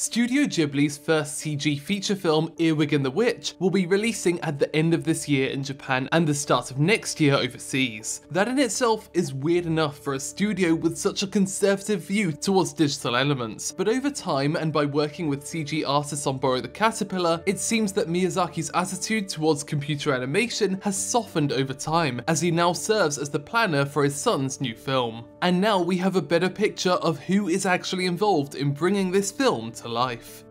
Studio Ghibli's first CG feature film, Earwig and the Witch, will be releasing at the end of this year in Japan and the start of next year overseas. That in itself is weird enough for a studio with such a conservative view towards digital elements, but over time and by working with CG artists on Boro the Caterpillar, it seems that Miyazaki's attitude towards computer animation has softened over time, as he now serves as the planner for his son's new film. And now we have a better picture of who is actually involved in bringing this film to life.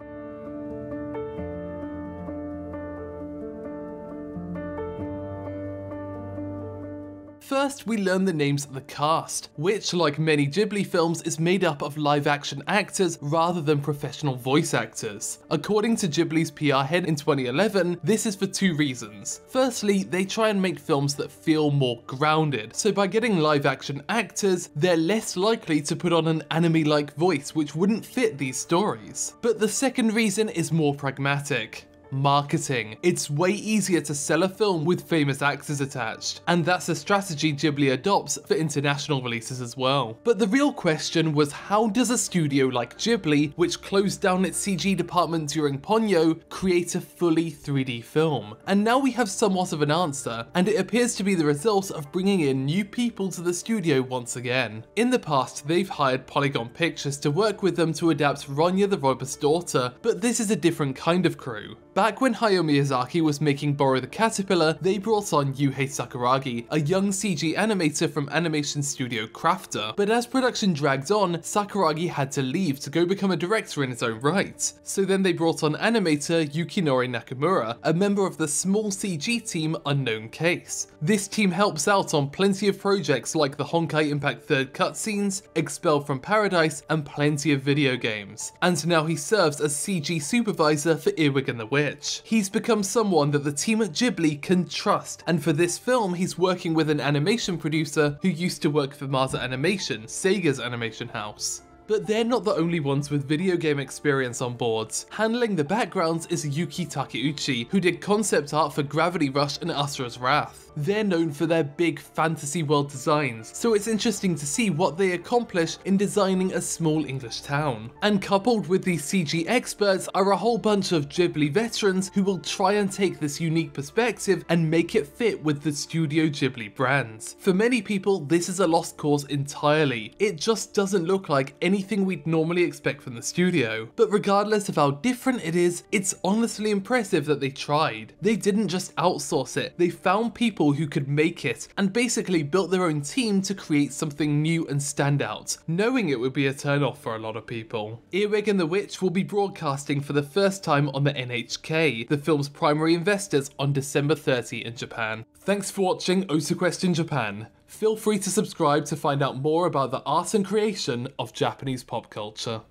First, we learn the names of the cast, which, like many Ghibli films, is made up of live-action actors rather than professional voice actors. According to Ghibli's PR head in 2011, this is for two reasons. Firstly, they try and make films that feel more grounded, so by getting live-action actors, they're less likely to put on an anime-like voice which wouldn't fit these stories. But the second reason is more pragmatic. Marketing. It's way easier to sell a film with famous actors attached, and that's a strategy Ghibli adopts for international releases as well. But the real question was, how does a studio like Ghibli, which closed down its CG department during Ponyo, create a fully 3D film? And now we have somewhat of an answer, and it appears to be the result of bringing in new people to the studio once again. In the past, they've hired Polygon Pictures to work with them to adapt Ronya the Robber's Daughter, but this is a different kind of crew. Back when Hayao Miyazaki was making Boro the Caterpillar, they brought on Yuhei Sakuragi, a young CG animator from animation studio Crafter. But as production dragged on, Sakuragi had to leave to go become a director in his own right. So then they brought on animator Yukinori Nakamura, a member of the small CG team Unknown Case. This team helps out on plenty of projects like the Honkai Impact 3rd cutscenes, Expelled from Paradise, and plenty of video games. And now he serves as CG supervisor for Earwig and the Witch. He's become someone that the team at Ghibli can trust, and for this film he's working with an animation producer who used to work for Maza Animation, Sega's animation house. But they're not the only ones with video game experience on board. Handling the backgrounds is Yuki Takeuchi, who did concept art for Gravity Rush and Asura's Wrath. They're known for their big fantasy world designs, so it's interesting to see what they accomplish in designing a small English town. And coupled with these CG experts are a whole bunch of Ghibli veterans who will try and take this unique perspective and make it fit with the Studio Ghibli brands. For many people, this is a lost cause entirely. It just doesn't look like anything we'd normally expect from the studio. But regardless of how different it is, it's honestly impressive that they tried. They didn't just outsource it, they found people who could make it, and basically built their own team to create something new and standout, knowing it would be a turn-off for a lot of people. Earwig and the Witch will be broadcasting for the first time on the NHK, the film's primary investors, on December 30 in Japan. Thanks for watching Otaquest in Japan. Feel free to subscribe to find out more about the art and creation of Japanese pop culture.